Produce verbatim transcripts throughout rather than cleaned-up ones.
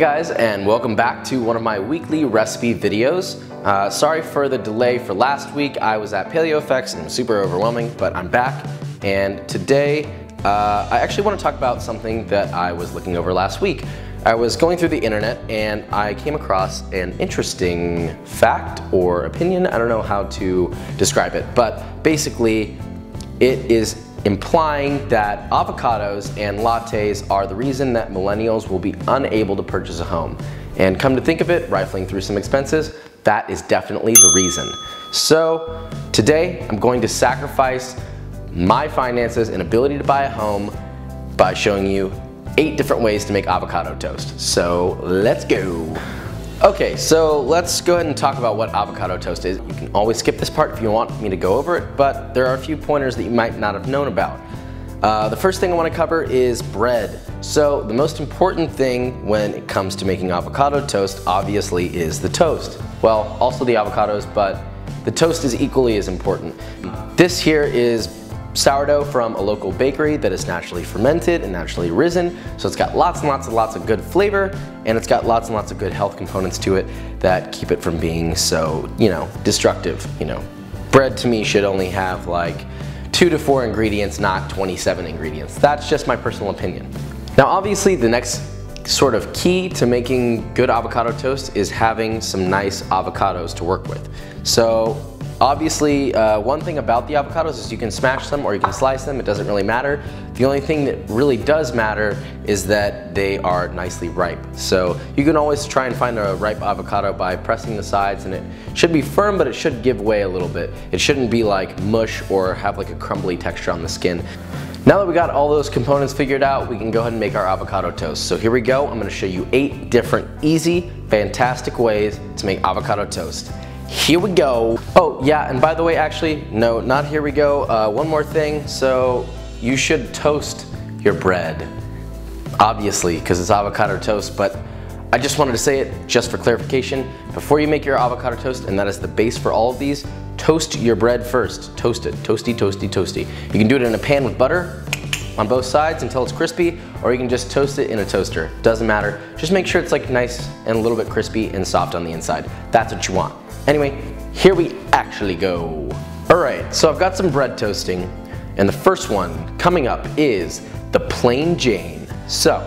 guys, and welcome back to one of my weekly recipe videos. Uh, sorry for the delay for last week. I was at Paleo F X and it was super overwhelming, but I'm back. And today, uh, I actually want to talk about something that I was looking over last week. I was going through the internet and I came across an interesting fact or opinion. I don't know how to describe it, but basically it is implying that avocados and lattes are the reason that millennials will be unable to purchase a home. And come to think of it, rifling through some expenses, that is definitely the reason. So today I'm going to sacrifice my finances and ability to buy a home by showing you eight different ways to make avocado toast. So let's go. Okay, so let's go ahead and talk about what avocado toast is. You can always skip this part if you want me to go over it, but there are a few pointers that you might not have known about. Uh, the first thing I want to cover is bread. So the most important thing when it comes to making avocado toast obviously is the toast. Well, also the avocados, but the toast is equally as important. This here is sourdough from a local bakery that is naturally fermented and naturally risen, so it's got lots and lots and lots of good flavor, and it's got lots and lots of good health components to it that keep it from being so, you know, destructive. You know, bread to me should only have like two to four ingredients, not twenty-seven ingredients. That's just my personal opinion. Now obviously the next sort of key to making good avocado toast is having some nice avocados to work with. So obviously, uh, one thing about the avocados is you can smash them or you can slice them, it doesn't really matter. The only thing that really does matter is that they are nicely ripe. So you can always try and find a ripe avocado by pressing the sides, and it should be firm, but it should give way a little bit. It shouldn't be like mush or have like a crumbly texture on the skin. Now that we got all those components figured out, we can go ahead and make our avocado toast. So here we go, I'm gonna show you eight different easy, fantastic ways to make avocado toast. Here we go. Oh yeah, and by the way, actually, no, not here we go. Uh, one more thing. So you should toast your bread, obviously, because it's avocado toast, but I just wanted to say it just for clarification. Before you make your avocado toast, and that is the base for all of these, toast your bread first. Toast it, toasty, toasty, toasty. You can do it in a pan with butter on both sides until it's crispy, or you can just toast it in a toaster. Doesn't matter. Just make sure it's like nice and a little bit crispy and soft on the inside. That's what you want. Anyway, here we actually go. All right, so I've got some bread toasting, and the first one coming up is the plain Jane. So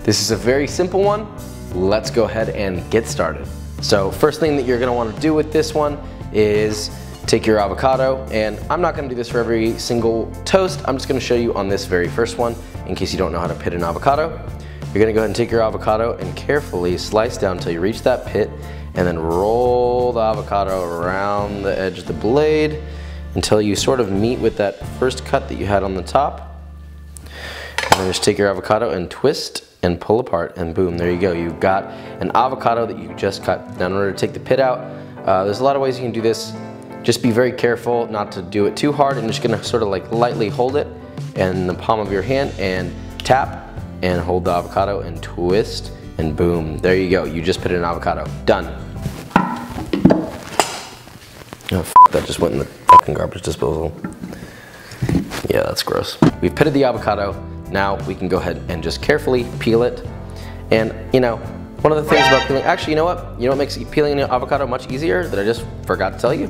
this is a very simple one. Let's go ahead and get started. So first thing that you're gonna wanna do with this one is take your avocado, and I'm not gonna do this for every single toast. I'm just gonna show you on this very first one in case you don't know how to pit an avocado. You're gonna go ahead and take your avocado and carefully slice down until you reach that pit, and then roll the avocado around the edge of the blade until you sort of meet with that first cut that you had on the top. And then just take your avocado and twist and pull apart, and boom, there you go. You've got an avocado that you just cut. Now in order to take the pit out, uh, there's a lot of ways you can do this. Just be very careful not to do it too hard. I'm just gonna sort of like lightly hold it in the palm of your hand and tap and hold the avocado and twist. And boom, there you go. You just put in an avocado. Done. Oh, f that just went in the fucking garbage disposal. Yeah, that's gross. We've pitted the avocado. Now we can go ahead and just carefully peel it. And you know, one of the things about peeling, actually, you know what? You know what makes peeling an avocado much easier that I just forgot to tell you?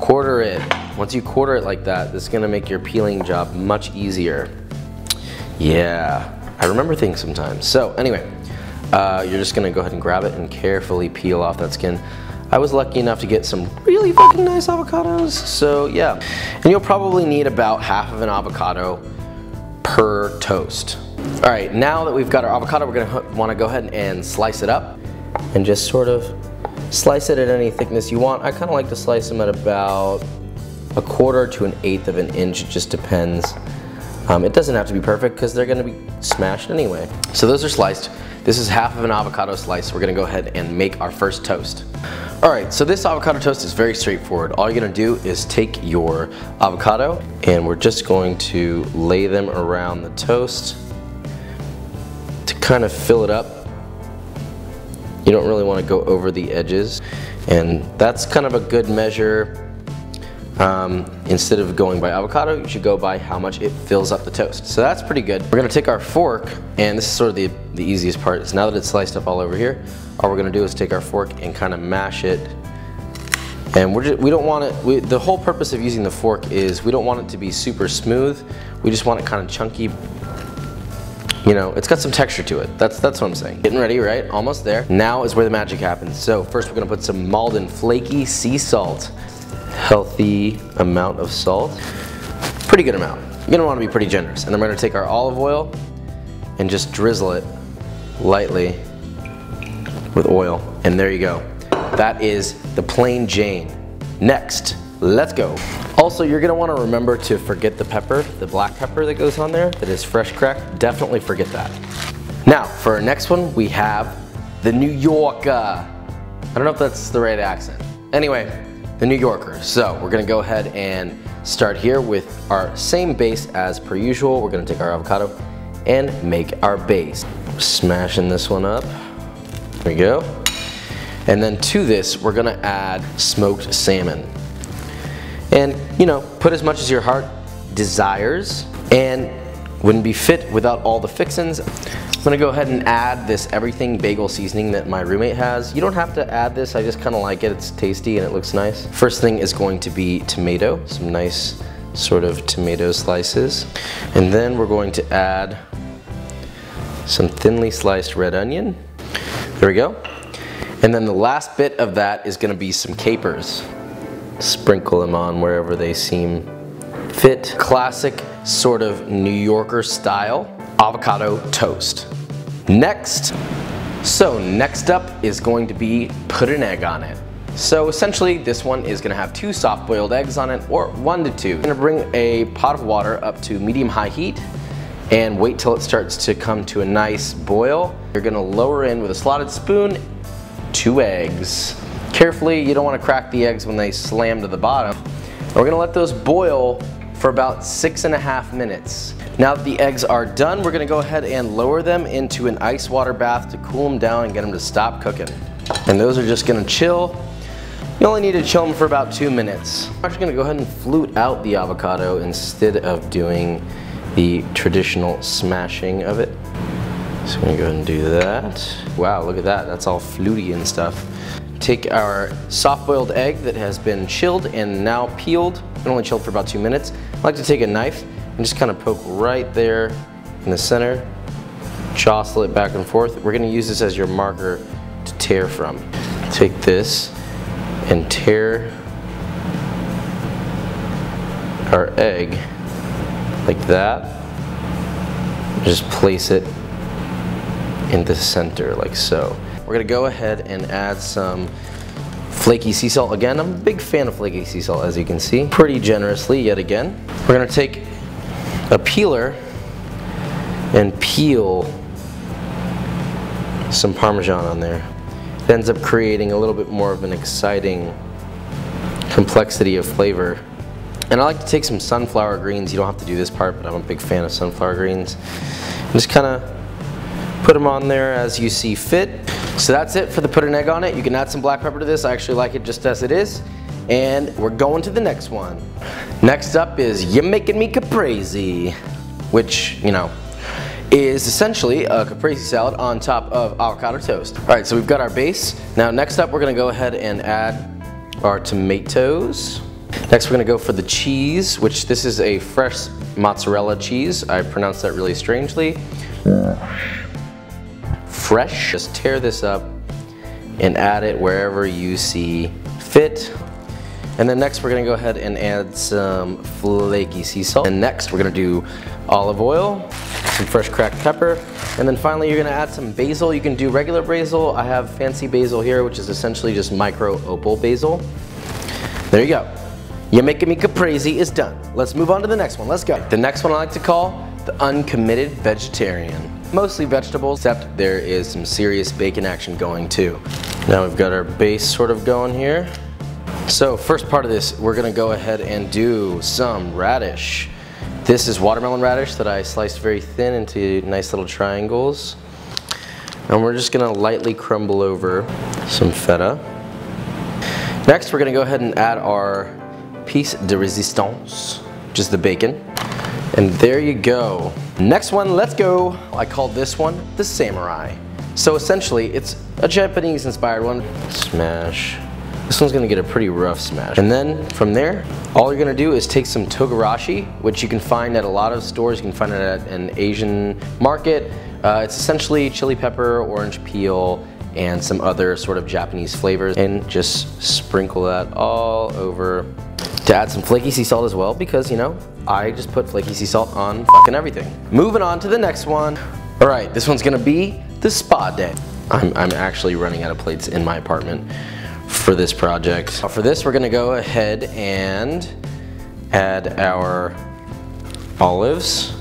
Quarter it. Once you quarter it like that, this is gonna make your peeling job much easier. Yeah, I remember things sometimes. So anyway. Uh, you're just gonna go ahead and grab it and carefully peel off that skin. I was lucky enough to get some really fucking nice avocados, so yeah. And you'll probably need about half of an avocado per toast. All right, now that we've got our avocado, we're gonna wanna go ahead and slice it up. And just sort of slice it at any thickness you want. I kinda like to slice them at about a quarter to an eighth of an inch, it just depends. Um, it doesn't have to be perfect because they're gonna be smashed anyway. So those are sliced. This is half of an avocado slice. We're gonna go ahead and make our first toast. All right, so this avocado toast is very straightforward. All you're gonna do is take your avocado and we're just going to lay them around the toast to kind of fill it up. You don't really wanna go over the edges. And that's kind of a good measure Um, instead of going by avocado, you should go by how much it fills up the toast. So that's pretty good. We're gonna take our fork, and this is sort of the, the easiest part, is now that it's sliced up all over here, all we're gonna do is take our fork and kind of mash it. And we're just, we don't want it, we, the whole purpose of using the fork is we don't want it to be super smooth, we just want it kind of chunky. You know, it's got some texture to it. That's that's what I'm saying. Getting ready, right? Almost there. Now is where the magic happens. So first we're gonna put some Malden Flaky Sea Salt. Healthy amount of salt. Pretty good amount. You're gonna wanna be pretty generous. And then we're gonna take our olive oil and just drizzle it lightly with oil. And there you go. That is the plain Jane. Next, let's go. Also, you're gonna wanna remember to forget the pepper, the black pepper that goes on there, that is fresh cracked. Definitely forget that. Now, for our next one, we have the New Yorker. I don't know if that's the right accent. Anyway, the New Yorker. So we're gonna go ahead and start here with our same base as per usual. We're gonna take our avocado and make our base. Smashing this one up. There we go. And then to this, we're gonna add smoked salmon. And, you know, put as much as your heart desires, and wouldn't be fit without all the fixins. I'm gonna go ahead and add this everything bagel seasoning that my roommate has. You don't have to add this, I just kinda like it, it's tasty and it looks nice. First thing is going to be tomato, some nice sort of tomato slices. And then we're going to add some thinly sliced red onion. There we go. And then the last bit of that is gonna be some capers. Sprinkle them on wherever they seem fit. Classic sort of New Yorker style avocado toast. Next, so next up is going to be put an egg on it. So essentially this one is gonna have two soft boiled eggs on it, or one to two. I'm gonna bring a pot of water up to medium high heat and wait till it starts to come to a nice boil. You're gonna lower in with a slotted spoon, two eggs. Carefully, you don't want to crack the eggs when they slam to the bottom. And we're gonna let those boil for about six and a half minutes. Now that the eggs are done, we're gonna go ahead and lower them into an ice water bath to cool them down and get them to stop cooking. And those are just gonna chill. You only need to chill them for about two minutes. I'm actually gonna go ahead and flute out the avocado instead of doing the traditional smashing of it. So I'm gonna go ahead and do that. Wow, look at that, that's all fluty and stuff. Take our soft-boiled egg that has been chilled and now peeled. It only chilled for about two minutes. I like to take a knife and just kind of poke right there in the center, jostle it back and forth. We're gonna use this as your marker to tear from. Take this and tear our egg like that. Just place it in the center like so. We're gonna go ahead and add some flaky sea salt again. I'm a big fan of flaky sea salt, as you can see. Pretty generously, yet again. We're gonna take a peeler and peel some Parmesan on there. It ends up creating a little bit more of an exciting complexity of flavor. And I like to take some sunflower greens. You don't have to do this part, but I'm a big fan of sunflower greens. Just kinda put them on there as you see fit. So that's it for the put an egg on it. You can add some black pepper to this. I actually like it just as it is. And we're going to the next one. Next up is You're Making Me Caprese, which, you know, is essentially a caprese salad on top of avocado toast. All right, so we've got our base. Now next up, we're gonna go ahead and add our tomatoes. Next, we're gonna go for the cheese, which this is a fresh mozzarella cheese. I pronounced that really strangely. Fresh. Just tear this up and add it wherever you see fit. And then next we're gonna go ahead and add some flaky sea salt. And next we're gonna do olive oil, some fresh cracked pepper, and then finally you're gonna add some basil. You can do regular basil. I have fancy basil here, which is essentially just micro opal basil. There you go. You're Making Me Caprese is done. Let's move on to the next one. Let's go. The next one I like to call the uncommitted vegetarian. Mostly vegetables, except there is some serious bacon action going too. Now we've got our base sort of going here. So first part of this, we're gonna go ahead and do some radish. This is watermelon radish that I sliced very thin into nice little triangles. And we're just gonna lightly crumble over some feta. Next, we're gonna go ahead and add our piece de resistance, just the bacon. And there you go. Next one, let's go. I call this one the samurai. So essentially, it's a Japanese-inspired one. Smash. This one's gonna get a pretty rough smash. And then from there, all you're gonna do is take some togarashi, which you can find at a lot of stores. You can find it at an Asian market. Uh, it's essentially chili pepper, orange peel, and some other sort of Japanese flavors, and just sprinkle that all over. To add some flaky sea salt as well, because you know, I just put flaky sea salt on fucking everything. Moving on to the next one. All right, this one's gonna be the spa day. I'm, I'm actually running out of plates in my apartment for this project. For this, we're gonna go ahead and add our olives,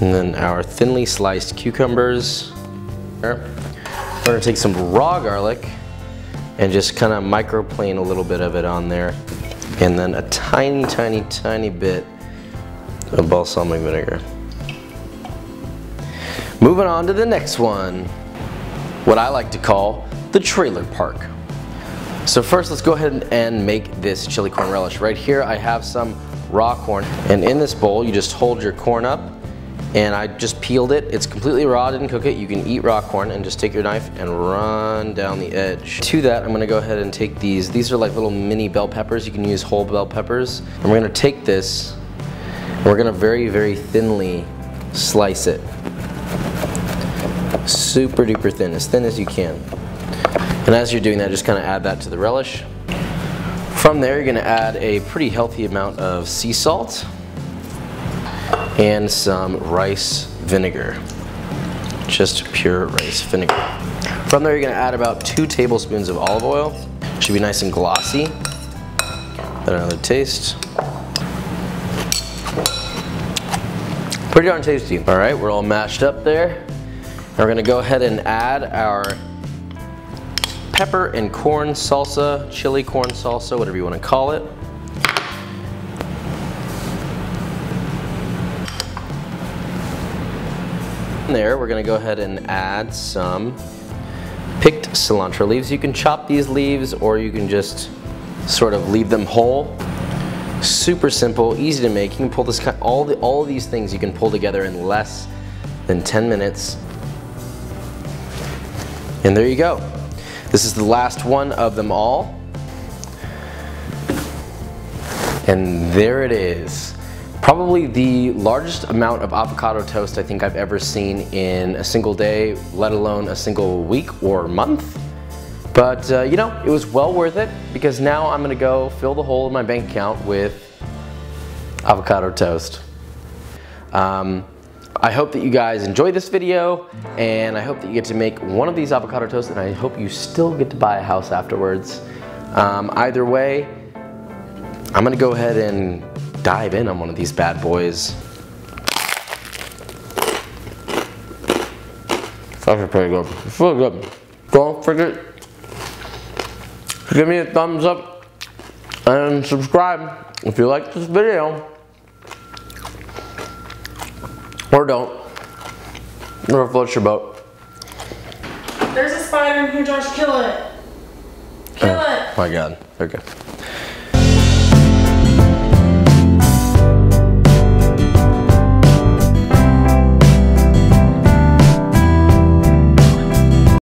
and then our thinly sliced cucumbers. We're gonna take some raw garlic and just kind of microplane a little bit of it on there. And then a tiny, tiny, tiny bit of balsamic vinegar. Moving on to the next one, what I like to call the trailer park. So first, let's go ahead and make this chili corn relish. Right here, I have some raw corn. And in this bowl, you just hold your corn up. And I just peeled it. It's completely raw, didn't cook it. You can eat raw corn and just take your knife and run down the edge. To that, I'm gonna go ahead and take these. These are like little mini bell peppers. You can use whole bell peppers. And we're gonna take this, and we're gonna very, very thinly slice it. Super duper thin, as thin as you can. And as you're doing that, just kinda add that to the relish. From there, you're gonna add a pretty healthy amount of sea salt and some rice vinegar, just pure rice vinegar. From there, you're gonna add about two tablespoons of olive oil. Should be nice and glossy. Add another taste. Pretty darn tasty. All right, we're all mashed up there. And we're gonna go ahead and add our pepper and corn salsa, chili corn salsa, whatever you wanna call it. There, we're gonna go ahead and add some picked cilantro leaves. You can chop these leaves, or you can just sort of leave them whole. Super simple, easy to make. You can pull this kind, all the all of these things you can pull together in less than ten minutes. And there you go. This is the last one of them all. And there it is. Probably the largest amount of avocado toast I think I've ever seen in a single day, let alone a single week or month. But uh, you know, it was well worth it, because now I'm gonna go fill the hole in my bank account with avocado toast. Um, I hope that you guys enjoyed this video, and I hope that you get to make one of these avocado toasts, and I hope you still get to buy a house afterwards. Um, either way, I'm gonna go ahead and dive in on one of these bad boys. It's actually pretty good. It's really good. Don't forget to give me a thumbs up and subscribe if you like this video. Or don't. Or float your boat. There's a spider in here, Josh. Kill it. Kill oh, it. My God. Okay.